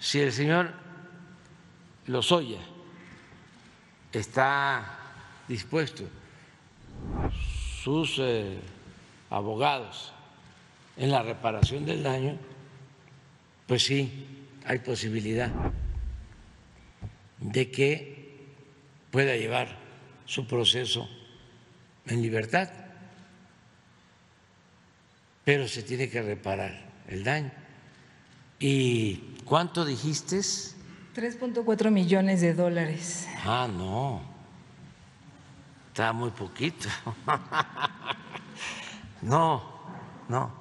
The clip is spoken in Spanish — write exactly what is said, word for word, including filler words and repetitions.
Si el señor Lozoya está dispuesto, sus eh, abogados, en la reparación del daño, pues sí, hay posibilidad de que pueda llevar su proceso en libertad, pero se tiene que reparar el daño. ¿Y cuánto dijiste? tres punto cuatro millones de dólares. Ah, no, está muy poquito. No, no.